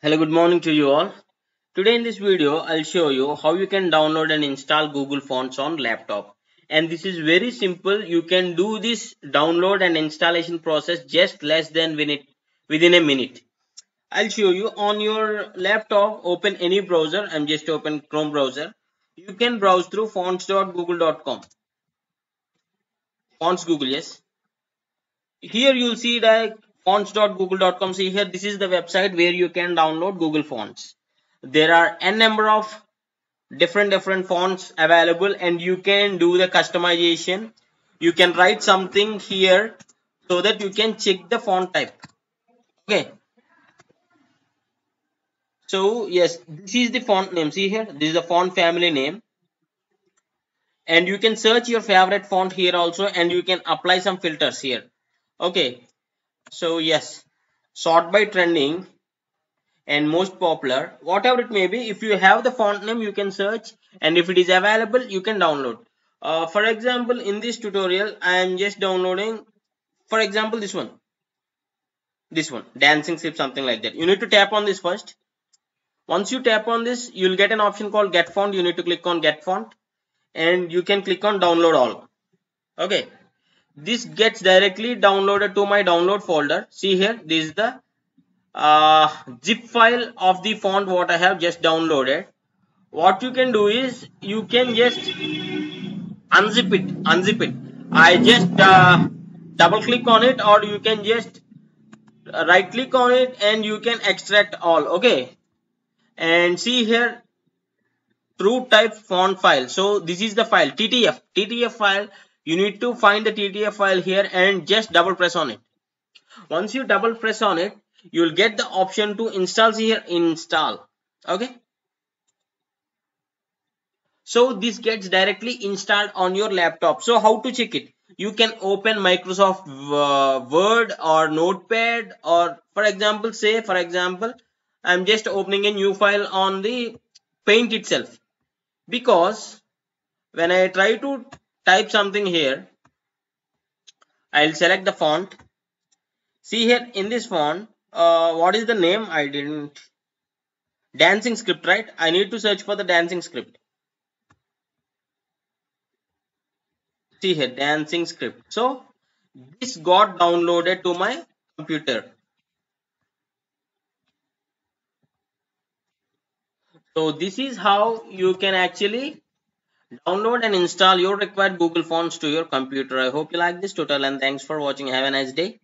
Hello, good morning to you all. Today in this video, I'll show you how you can download and install Google Fonts on laptop. And this is very simple. You can do this download and installation process just less than within a minute. I'll show you on your laptop. Open any browser. I'm just open Chrome browser. You can browse through fonts.google.com. Fonts Google, yes. Here you'll see that fonts.google.com. See here, this is the website where you can download Google Fonts. There are n number of different fonts available, and you can do the customization. You can write something here so that you can check the font type. Okay. So yes, this is the font name. See here, this is the font family name. And you can search your favorite font here also, and you can apply some filters here. Okay. So yes, sort by trending and most popular, whatever it may be. If you have the font name, you can search, and if it is available, you can download. For example, in this tutorial, I am just downloading, for example, this one, Dancing Script, something like that. You need to tap on this first. Once you tap on this, you'll get an option called Get Font. You need to click on Get Font, and you can click on Download All. Okay. This gets directly downloaded to my download folder. See here, this is the zip file of the font what I have just downloaded. What you can do is you can just unzip it. I just double click on it, or you can just right click on it and you can extract all. Okay. And see here, true type font file. So this is the file TTF file. You need to find the TTF file here and just double press on it. Once you double press on it, you will get the option to install. Here, install. Okay. So this gets directly installed on your laptop. So how to check it? You can open Microsoft Word or Notepad, or for example, I'm just opening a new file on the Paint itself, because when I try to type something here, I'll select the font. See here, in this font, what is the name? I didn't. Dancing Script, right? I need to search for the Dancing Script. See here, Dancing Script. So this got downloaded to my computer. So this is how you can actually download and install your required Google Fonts to your computer. I hope you like this tutorial, and thanks for watching. Have a nice day.